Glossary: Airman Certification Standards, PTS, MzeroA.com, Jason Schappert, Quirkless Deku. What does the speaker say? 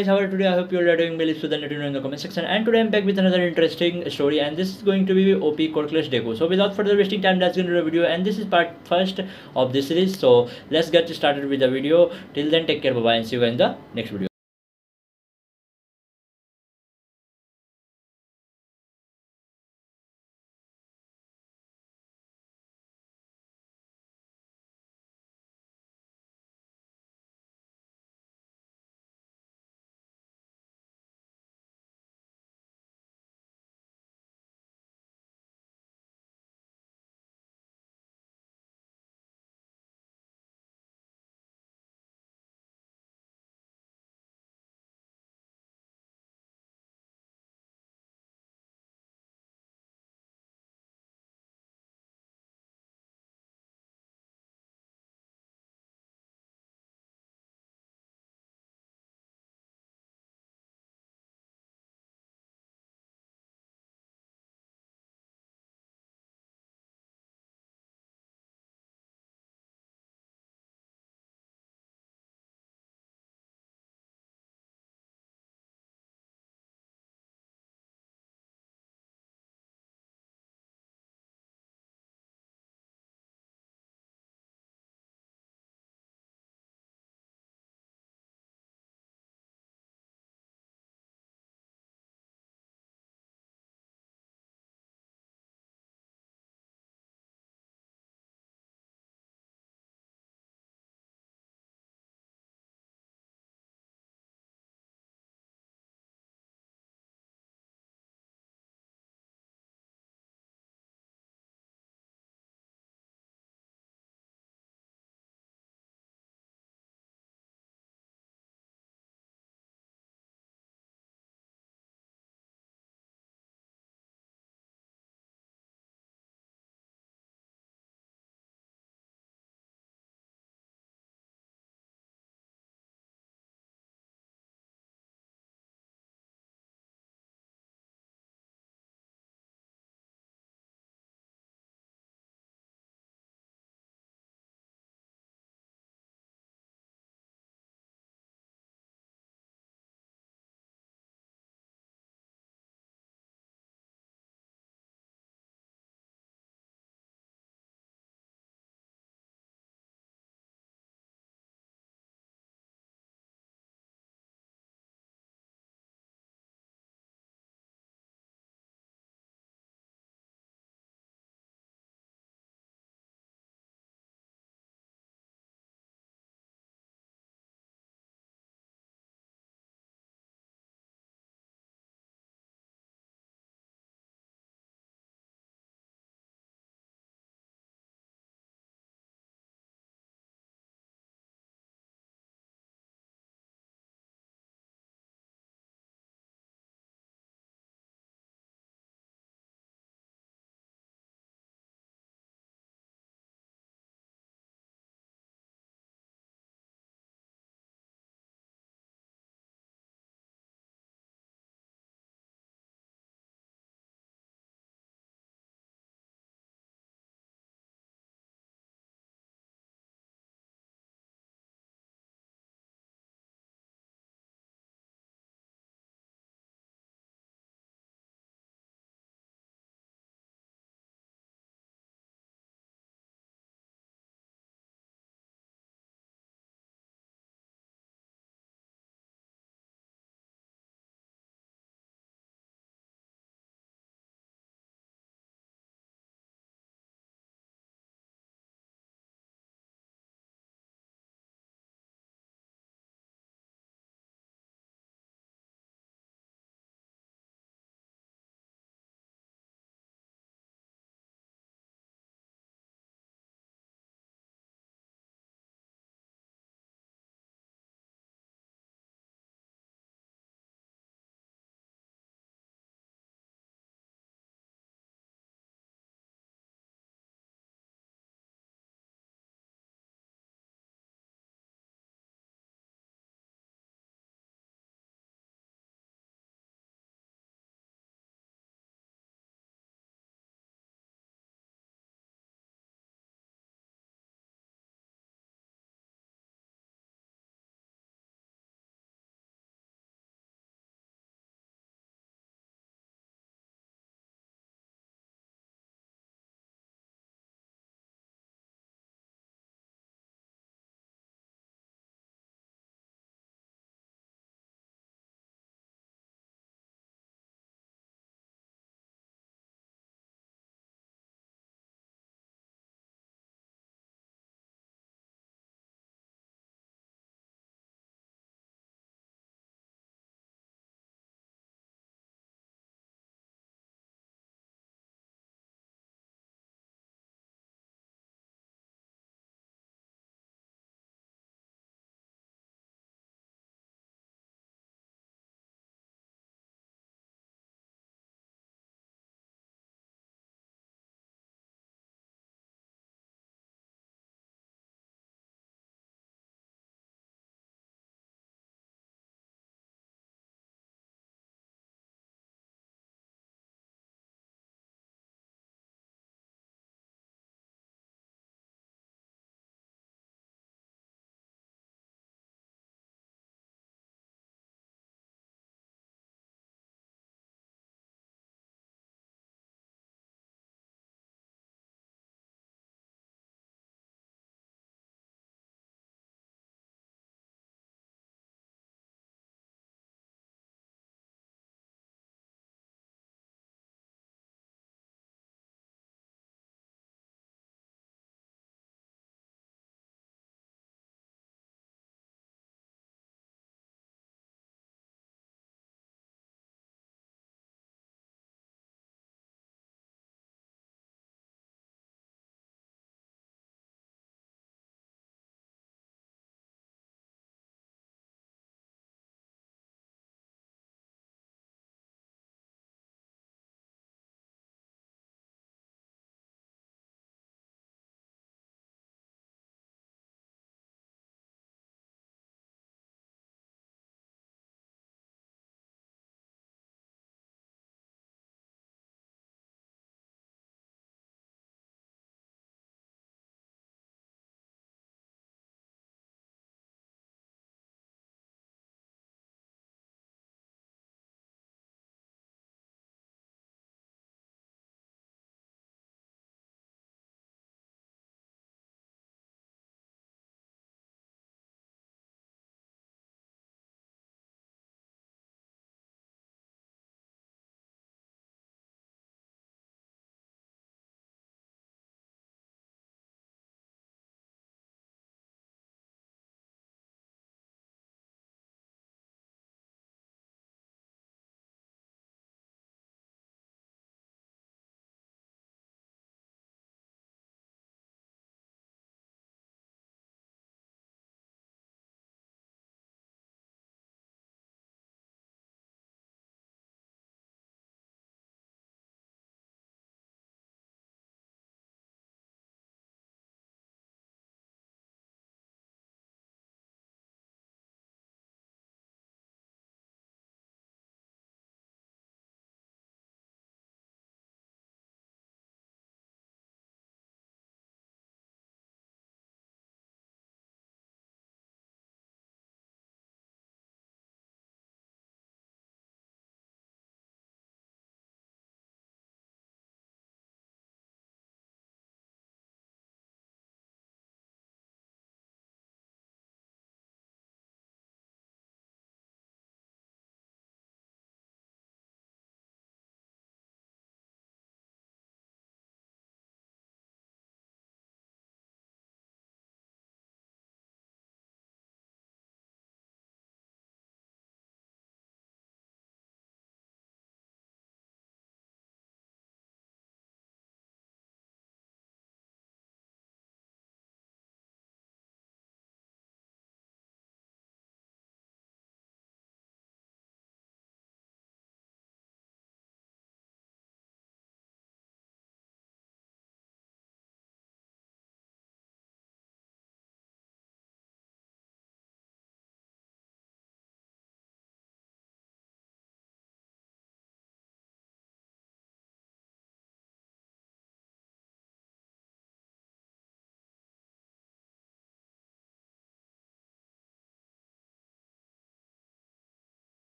guys, how are you today? I hope you all are doing well. If so, then let me know in the comment section. And today I'm back with another interesting story, and this is going to be OP Quirkless Deku. So without further wasting time, let's get into the video. And this is part first of this series. So let's get started with the video. Till then, take care, bye bye, and see you in the next video.